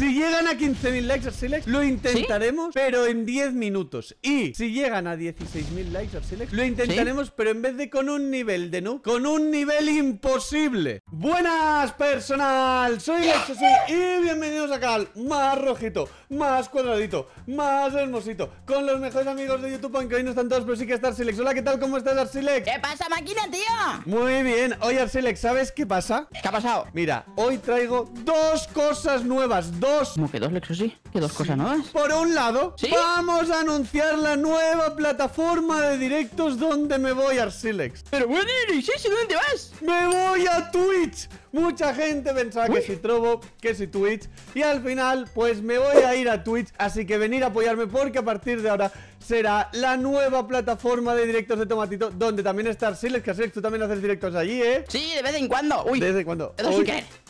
Si llegan a 15.000 likes, Arsilex, lo intentaremos, pero en 10 minutos. Y si llegan a 16.000 likes, Arsilex, lo intentaremos, pero en vez de con un nivel de noob, con un nivel imposible. Buenas, personal. Soy Lexosi y bienvenidos acá al más rojito, más cuadradito, más hermosito, con los mejores amigos de YouTube, aunque hoy no están todos, pero sí que está Arsilex. Hola, ¿qué tal? ¿Cómo estás, Arsilex? ¿Qué pasa, máquina, tío? Muy bien. Oye, Arsilex, ¿sabes qué pasa? ¿Qué ha pasado? Mira, hoy traigo dos cosas nuevas. Dos. ¿Cómo que dos, Lexosi? ¿Qué dos cosas nuevas? Por un lado, vamos a anunciar la nueva plataforma de directos donde me voy, Arsilex. Pero bueno, ¿y dónde vas? Me voy a Twitch. Mucha gente pensaba que si Trovo, que si Twitch, y al final pues me voy a ir a Twitch. Así que venid a apoyarme, porque a partir de ahora será la nueva plataforma de directos de Tomatito, donde también está Arsilex. Que Arsilex, tú también haces directos allí, ¿eh? Sí, de vez en cuando. Uy, de vez en cuando.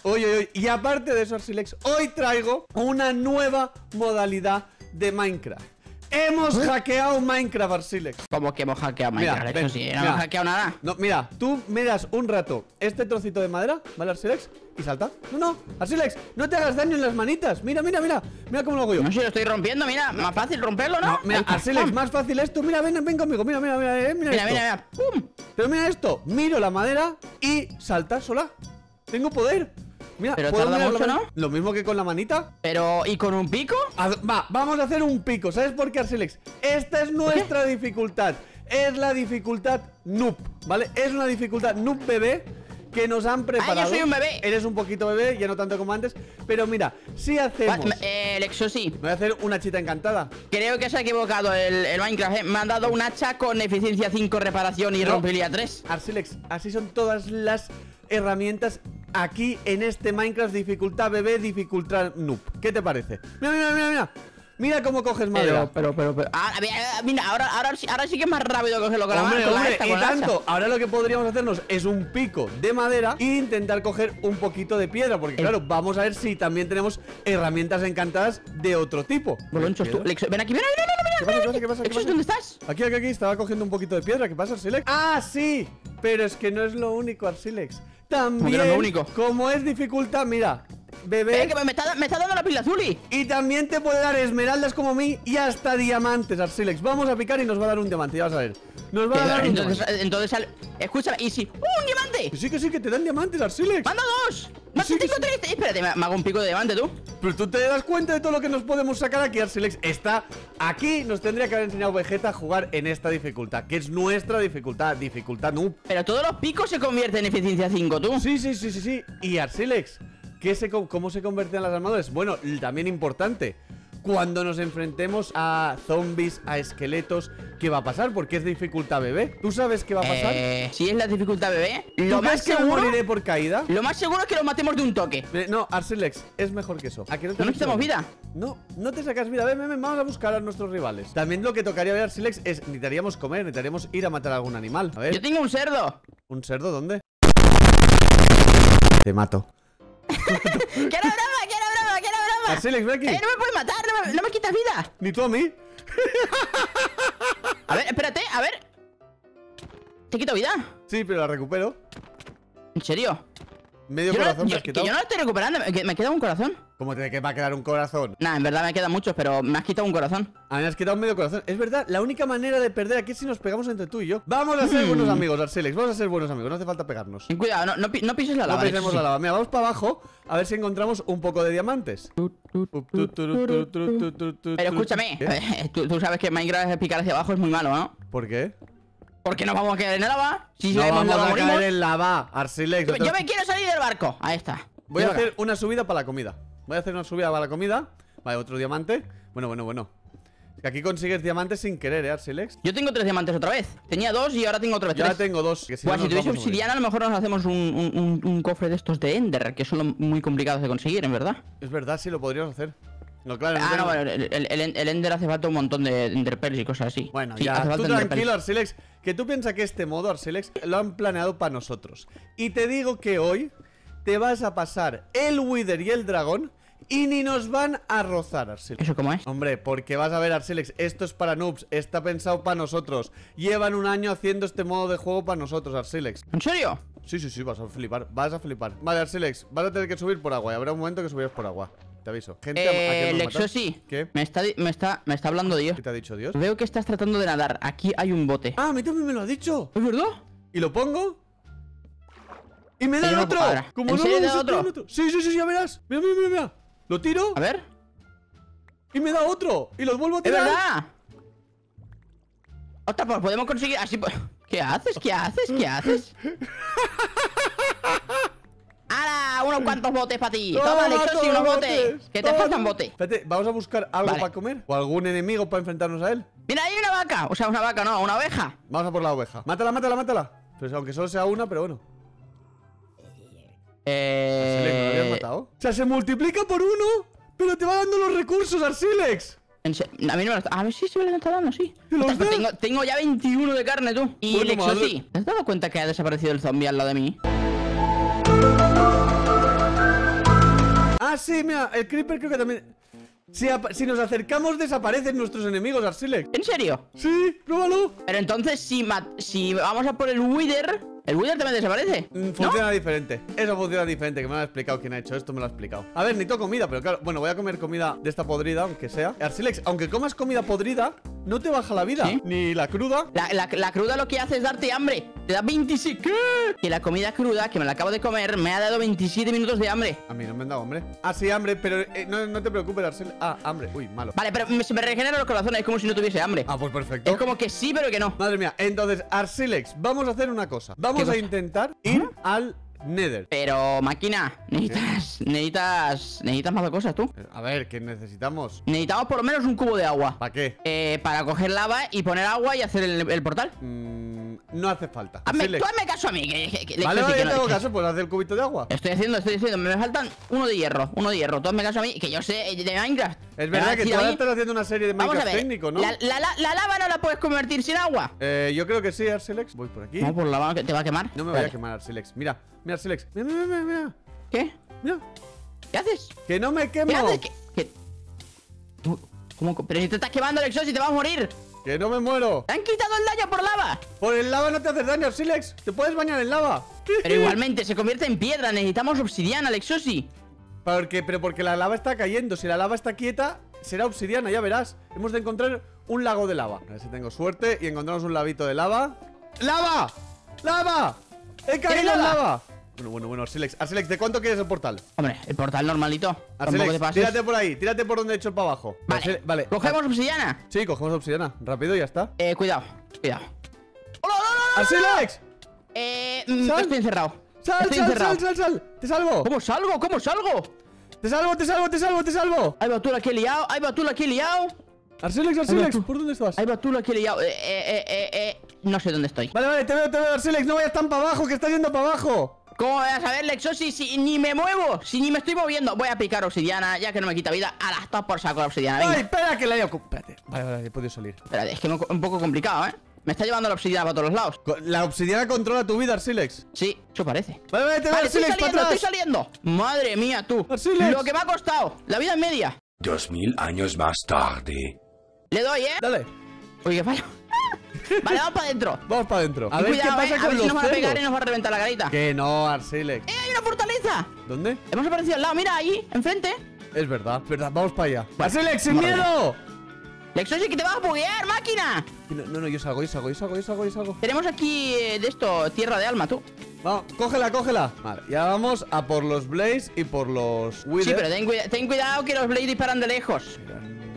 Oye, y aparte de eso, Arsilex, hoy traigo una nueva modalidad de Minecraft. Hemos hackeado Minecraft, Arsilex. ¿Cómo que hemos hackeado Minecraft? Mira, no hemos hackeado nada. No, mira, tú me das un rato este trocito de madera, ¿vale, Arsilex? Y salta. No, no, Arsilex, no te hagas daño en las manitas. Mira, mira, mira. Mira cómo lo hago yo. No, si lo estoy rompiendo, mira. Más fácil romperlo, ¿no? No, mira, Arsilex, más fácil esto. Mira, ven, ven conmigo. Mira, mira, mira. Mira, mira, mira, mira. ¡Pum! Pero mira esto. Miro la madera y salta sola. Tengo poder. Mira, pero tarda mucho, ¿no? Lo mismo que con la manita. Pero, ¿y con un pico? Va, vamos a hacer un pico. ¿Sabes por qué, Arsilex? Esta es nuestra dificultad. Es la dificultad noob, ¿vale? Es una dificultad noob bebé que nos han preparado. Ah, yo soy un bebé. Eres un poquito bebé, ya no tanto como antes. Pero mira, si hacemos... Lexosi, voy a hacer una chita encantada. Creo que se ha equivocado el Minecraft, ¿eh? Me han dado un hacha con eficiencia 5, reparación y rompibilidad 3. Arsilex, así son todas las herramientas aquí en este Minecraft. Dificultad bebé, dificultad noob. ¿Qué te parece? Mira, mira, mira, mira. Mira cómo coges madera. Pero ahora sí que es más rápido cogerlo con la mano. Ahora lo que podríamos hacernos es un pico de madera e intentar coger un poquito de piedra, porque claro, vamos a ver si también tenemos herramientas encantadas de otro tipo. Bolonchos, tú, Lex, ven aquí, ven aquí. ¿Qué pasa? ¿Qué pasa? ¿Qué pasa? ¿Qué pasa? ¿Dónde estás? Aquí, aquí, aquí. Estaba cogiendo un poquito de piedra. ¿Qué pasa, Arsilex? ¡Ah, sí! Pero es que no es lo único, Arsilex. También, no es lo único. Como es dificultad, mira, bebé. Que me está dando la pila azul. Y también te puede dar esmeraldas como a mí y hasta diamantes, Arsilex. Vamos a picar y nos va a dar un diamante, ya vas a ver. Nos va a dar un diamante. Entonces, escúchame, y si... ¡un diamante! Sí, que te dan diamantes, Arsilex. ¡Manda dos! ¡Más sí, tengo tres! Espérate, me hago un pico de diamante, tú. Pero tú te das cuenta de todo lo que nos podemos sacar aquí, Arsilex. Está aquí. Nos tendría que haber enseñado Vegeta a jugar en esta dificultad, que es nuestra dificultad, dificultad noob. Pero todos los picos se convierten en eficiencia 5, tú. Sí. Y Arsilex, ¿cómo se convierten las armaduras? Bueno, también importante, cuando nos enfrentemos a zombies, a esqueletos, ¿qué va a pasar? Porque es dificultad bebé. ¿Tú sabes qué va a pasar? Si es la dificultad bebé, lo más seguro... ¿moriré por caída? Lo más seguro es que lo matemos de un toque. No, Arsilex, es mejor que eso. ¿A que no te necesitamos vida? No, no te sacas vida. Ven, vamos a buscar a nuestros rivales. También lo que tocaría ver, Arsilex, es necesitaríamos comer, necesitaríamos ir a matar a algún animal. A ver. Yo tengo un cerdo. ¿Un cerdo dónde? Te mato. ¡Que era broma! Arsilex, ven aquí. ¡No me puedes matar! ¡No me quitas vida! ¡Ni tú a mí! A ver, espérate, a ver. ¿Te quito vida? Sí, pero la recupero. ¿En serio? Medio corazón me has quitado. Que yo no la estoy recuperando, me queda un corazón. ¿Cómo te va a quedar un corazón? Nah, en verdad me quedan muchos, pero me has quitado un corazón. A mí me has quitado medio corazón. Es verdad, la única manera de perder aquí es si nos pegamos entre tú y yo. Vamos a ser buenos amigos, Arsilex, vamos a ser buenos amigos, no hace falta pegarnos. Cuidado, no pises la lava. No pisemos la lava. Mira, vamos para abajo a ver si encontramos un poco de diamantes. Pero escúchame, tú sabes que Minecraft picar hacia abajo es muy malo, ¿no? ¿Por qué? Porque nos vamos a quedar en lava. Si no vamos a caer en lava, Arsilex. Yo me quiero salir del barco. Ahí está. Voy a hacer una subida para la comida. Vale, otro diamante. Bueno. Aquí consigues diamantes sin querer, ¿eh, Arsilex? Yo tengo 3 diamantes otra vez. Tenía 2 y ahora tengo otra vez 3. Ya tengo 2. Si tuviese obsidiana, a lo mejor nos hacemos un cofre de estos de Ender, que son muy complicados de conseguir, en verdad. Es verdad, sí, lo podríamos hacer. No, claro, el Ender hace falta un montón de enderpearls y cosas así. Bueno, sí, ya, tú tranquilo, Arsilex, que tú piensas que este modo, Arsilex, lo han planeado para nosotros. Y te digo que hoy te vas a pasar el Wither y el Dragón y ni nos van a rozar, Arsilex. ¿Eso cómo es? Hombre, porque vas a ver, Arsilex, esto es para noobs, está pensado para nosotros. Llevan un año haciendo este modo de juego para nosotros, Arsilex. ¿En serio? Sí, vas a flipar, vas a flipar. Vale, Arsilex, vas a tener que subir por agua y habrá un momento que subirás por agua. te aviso. Gente, ¿a Lexosi? ¿Qué? Me está hablando Dios. ¿Qué te ha dicho Dios? Veo que estás tratando de nadar. Aquí hay un bote. Ah, a mí también me lo ha dicho. ¿Es verdad? ¿Y lo pongo? ¡Y me da el otro! Como no me da otro. Sí, sí, sí, ya verás. Mira, mira, mira, mira. Lo tiro. A ver. Y me da otro. Y los vuelvo a tirar. ¡Es verdad! Otra, pues podemos conseguir así. ¿Qué haces? ¿Qué haces? ¿Qué haces? ¡Hala! Unos cuantos botes para ti. Toma, Lexosi, unos botes. Que te faltan botes. Espérate, vamos a buscar algo para comer. O algún enemigo para enfrentarnos a él. Mira, hay una vaca. O sea, una vaca no, una oveja. Vamos a por la oveja. Mátala, mátala, mátala. Pues aunque solo sea una, pero bueno. ¿Arsilex lo habías matado? O sea, se multiplica por uno, pero te va dando los recursos, Arsilex. A mí no me lo... A ver si se me lo está dando, sí. Tengo ya 21 de carne, tú. Y bueno, Lexosi, ¿te has dado cuenta que ha desaparecido el zombie al lado de mí? Ah, sí, mira, el creeper creo que también... Si nos acercamos, desaparecen nuestros enemigos, Arsilex. ¿En serio? Sí, pruébalo. Pero entonces, si vamos a por el Wither... ¿El Wither también desaparece? Funciona diferente. Eso funciona diferente, que me lo ha explicado quien ha hecho esto, me lo ha explicado. A ver, necesito comida, pero claro, bueno, voy a comer comida de esta podrida, aunque sea. Arsilex, aunque comas comida podrida, no te baja la vida. ¿Sí? Ni la cruda. La cruda lo que hace es darte hambre. Te da 27. ¿Qué? Que la comida cruda, que me la acabo de comer, me ha dado 27 minutos de hambre. A mí no me han dado hambre. Ah, sí, hambre, pero no te preocupes, Arsilex. Ah, hambre. Uy, malo. Vale, pero se me regeneran los corazones, es como si no tuviese hambre. Ah, pues perfecto. Es como que sí, pero que no. Madre mía, entonces, Arsilex, vamos a hacer una cosa. Vamos a intentar ir al Nether. Pero, máquina, necesitas más cosas, tú. A ver, ¿qué necesitamos? Necesitamos por lo menos un cubo de agua. ¿Para qué? Para coger lava y poner agua y hacer el portal. No hace falta. Tú hazme caso a mí. Vale, vale, no hago caso, pues haz el cubito de agua. Estoy haciendo. Me faltan uno de hierro. Tú hazme caso a mí, que yo sé de Minecraft. Es verdad que tú ahora estás haciendo una serie de Minecraft técnico, ¿no? La lava no la puedes convertir sin agua. Yo creo que sí, Arsilex. Voy por aquí. No, por la lava que te va a quemar. No me voy a quemar, Arsilex. Mira, mira, Arsilex. Mira, mira, mira, mira. ¿Qué? Mira. ¿Qué haces? Que no me quemo. ¿Qué haces? ¿Cómo? Pero si te estás quemando, Lexosi, te vas a morir. ¡Que no me muero! ¡Te han quitado el daño por lava! ¡Por el lava no te haces daño, Arsilex! ¡Te puedes bañar en lava! Pero igualmente, se convierte en piedra. Necesitamos obsidiana, Lexosi. Pero porque la lava está cayendo. Si la lava está quieta, será obsidiana, ya verás. Hemos de encontrar un lago de lava. A ver si tengo suerte y encontramos un lavito de lava. ¡Lava! ¡Lava! ¡He caído en lava! Bueno, Arsilex. Arsilex, ¿de cuánto quieres el portal? Hombre, el portal normalito. Arsilex, tírate por ahí. Tírate por donde he hecho para abajo. Vale, vale. ¿Cogemos obsidiana? Sí, cogemos obsidiana. Rápido y ya está. Cuidado. ¡Hola, hola, hola! ¡Arsilex! Estoy encerrado. ¡Sal! ¡Te salvo! ¿Cómo salgo? ¡Te salvo! Ahí va tú la que he liado. Arsilex, ¿por dónde estás? Ahí va tú la que he liado. No sé dónde estoy. Vale, te veo, Arsilex. No vayas tan para abajo, que estás yendo para abajo. ¿Cómo vas a ver, Lexosi, si ni me muevo? Si ni me estoy moviendo. Voy a picar obsidiana, ya que no me quita vida. A las dos por saco la obsidiana. Venga. Ay, espera, que la he... Espérate. Vale, he podido salir. Espérate, es que es un poco complicado, ¿eh? Me está llevando la obsidiana para todos los lados. ¿La obsidiana controla tu vida, Arsilex? Sí, eso parece. Vale, te veo, Arsilex, para atrás. Estoy saliendo. Madre mía, tú. Arsilex. Lo que me ha costado. La vida en media. 2000 años más tarde. Le doy, ¿eh? Dale. Uy, qué fallo. Vale, vamos para adentro. A ver, cuidado, qué pasa con los cerdos. A ver si nos van a pegar y nos va a reventar la carita. Que no, Arsilex. ¡Hay una fortaleza! ¿Dónde? Hemos aparecido al lado, mira, ahí, enfrente. Es verdad, vamos para allá. Vale. ¡Arsilex, sin miedo! Lexosi, que te vas a buguear, máquina. No, yo salgo. Tenemos aquí de esto, tierra de alma, tú. Vamos, cógela. Vale, ya vamos a por los Blaze y por los Wither. Sí, pero ten cuidado que los Blaze disparan de lejos.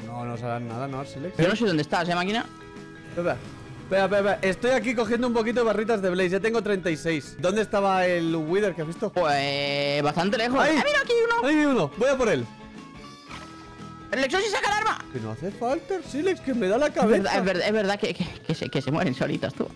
No nos harán nada, ¿no, Arsilex? Yo no sé dónde estás, máquina. Espera, estoy aquí cogiendo un poquito de barritas de Blaze. Ya tengo 36. ¿Dónde estaba el Wither que has visto? Pues bastante lejos. ¡Ahí! ¡Ah, mira, aquí hay uno! ¡Ahí hay uno! Voy a por él. ¡El Lexosi saca el arma! Que no hace falta, Arsilex, que me da la cabeza. Es verdad que se mueren solitos, tú.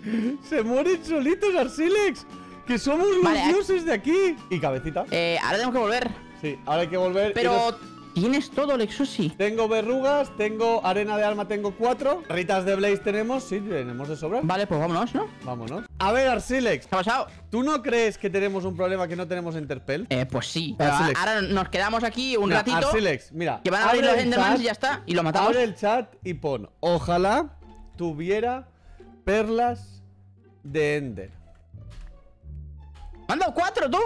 ¡Se mueren solitos, Arsilex! ¡Que somos los dioses de aquí! Y cabecita. Ahora tenemos que volver. Sí, ahora hay que volver. Pero... ¿Tienes todo, Lexosi? Tengo verrugas, tengo arena de alma, tengo 4. Ritas de Blaze tenemos, sí, tenemos de sobra. Vale, pues vámonos, ¿no? Vámonos. A ver, Arsilex. ¿Qué ha pasado? ¿Tú no crees que tenemos un problema que no tenemos Enderpell? Pues sí. Pero ahora nos quedamos aquí un ratito. Arsilex, mira. Que van a abrir los Endermans y ya está. Y lo matamos. Abre el chat y pon: ojalá tuviera perlas de Ender. ¡Mando 4, tú!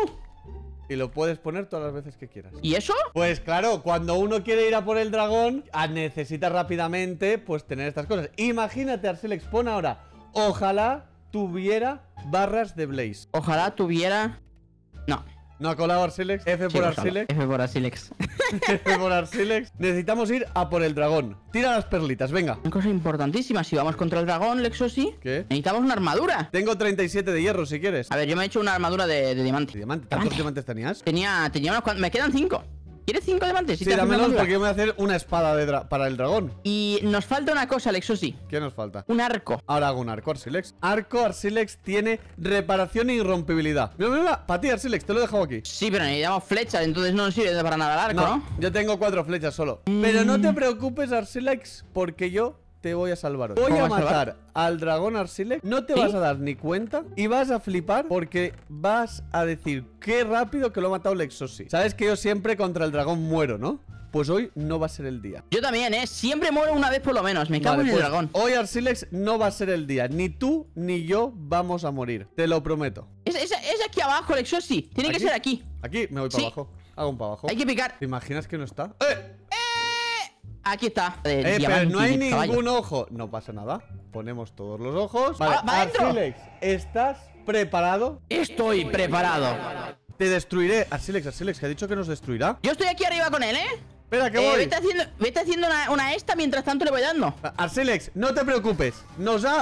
y lo puedes poner todas las veces que quieras. ¿Y eso? Pues claro, cuando uno quiere ir a por el dragón, necesita rápidamente pues tener estas cosas. Imagínate, Arsilex, pon ahora: ojalá tuviera barras de Blaze. Ojalá tuviera... No. ¿No ha colado Arsilex? F por Arsilex. F por Arsilex. F por Arsilex. Necesitamos ir a por el dragón. Tira las perlitas, venga. Una cosa importantísima. Si vamos contra el dragón, Lexosi, ¿qué? Necesitamos una armadura. Tengo 37 de hierro, si quieres. A ver, yo me he hecho una armadura de diamante. ¿Diamante? ¿Cuántos diamantes tenías? Tenía unos cuantos. Me quedan 5. ¿Quieres 5 diamantes? Sí, dámelos porque yo me voy a hacer una espada para el dragón. Y nos falta una cosa, Lexosi. ¿Qué nos falta? Un arco. Ahora hago un arco, Arsilex. Arco, Arsilex tiene reparación e irrompibilidad. Mira, mira, mira. Para ti, Arsilex, te lo he dejado aquí. Sí, pero necesitamos flechas, entonces no nos sirve para nada el arco, ¿no? Yo tengo 4 flechas solo. Pero no te preocupes, Arsilex, porque yo te voy a salvar hoy. Voy a matar al dragón, Arsilex. No te vas a dar ni cuenta y vas a flipar porque vas a decir: qué rápido que lo ha matado Lexosi. Sabes que yo siempre contra el dragón muero, ¿no? Pues hoy no va a ser el día. Yo también, ¿eh? Siempre muero una vez por lo menos. Me cago en el dragón. Hoy, Arsilex, no va a ser el día. Ni tú ni yo vamos a morir. Te lo prometo. Es aquí abajo, Lexosi. Tiene que ser aquí. Aquí me voy para abajo. Hago un para abajo. Hay que picar. ¿Te imaginas que no está? ¡Eh! Aquí está. Pero no hay ningún ojo. No pasa nada. Ponemos todos los ojos. Vale, va Arsilex, ¿estás preparado? Estoy preparado. Te destruiré. Arsilex, que ha dicho que nos destruirá. Yo estoy aquí arriba con él, ¿eh? Espera, que voy. Vete haciendo una esta mientras tanto le voy dando. Arsilex, no te preocupes.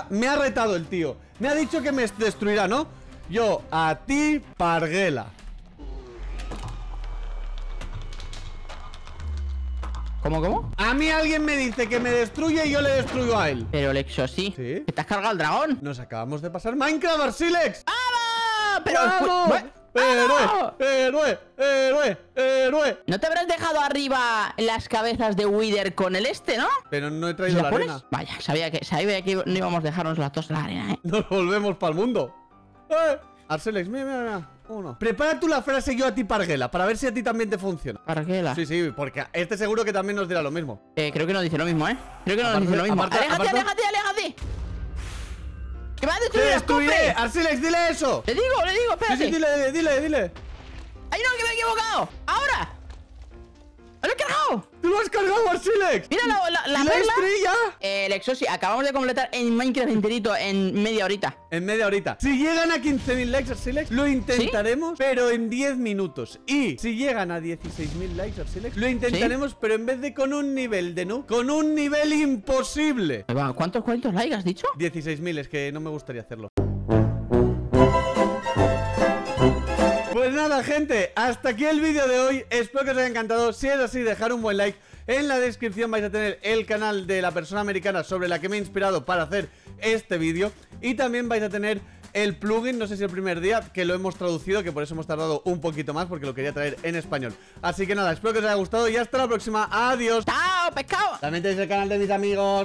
Me ha retado el tío. Me ha dicho que me destruirá, ¿no? Yo a ti, parguela. ¿Cómo? A mí alguien me dice que me destruye y yo le destruyo a él. Pero Lexosi, ¿sí? ¿Te has cargado el dragón? Nos acabamos de pasar Minecraft, Arsilex. ¡Vamos! Pero... ¡Vamos! ¡Héroe! ¡Héroe! ¡Héroe! ¡Héroe! ¿No te habrás dejado arriba las cabezas de Wither con el no? Pero no he traído la arena. Vaya, sabía que no íbamos a dejarnos las dos en la arena, ¿eh? Nos volvemos para el mundo. Arsilex, mira. Uno. Prepara tú la frase "yo a ti, parguela", para ver si a ti también te funciona. ¿Parguela? Sí, porque este seguro que también nos dirá lo mismo. Creo que nos dice lo mismo, ¿eh? Creo que nos dice lo mismo. ¡Aléjate! ¡Que me has destruido! ¡Arsilex, dile eso! Le digo, espérate. Sí, dile. ¡Ay, no, que me he equivocado! ¡Ahora! ¡Lo he cargado! ¡Tú lo has cargado, Arsilex! ¡Mira la estrella! Lexosi, acabamos de completar en Minecraft enterito en media horita. Si llegan a 15.000 likes, Arsilex, lo intentaremos, pero en 10 minutos. Y si llegan a 16.000 likes, Arsilex, lo intentaremos, pero en vez de con un nivel de no, con un nivel imposible. ¿Cuántos likes has dicho? 16.000, es que no me gustaría hacerlo. Pues nada, gente, hasta aquí el vídeo de hoy. Espero que os haya encantado. Si es así, dejar un buen like. En la descripción vais a tener el canal de la persona americana sobre la que me he inspirado para hacer este vídeo. Y también vais a tener el plugin, no sé si el primer día, que lo hemos traducido, que por eso hemos tardado un poquito más, porque lo quería traer en español. Así que nada, espero que os haya gustado y hasta la próxima. Adiós. ¡Chao, pescado! También tenéis el canal de mis amigos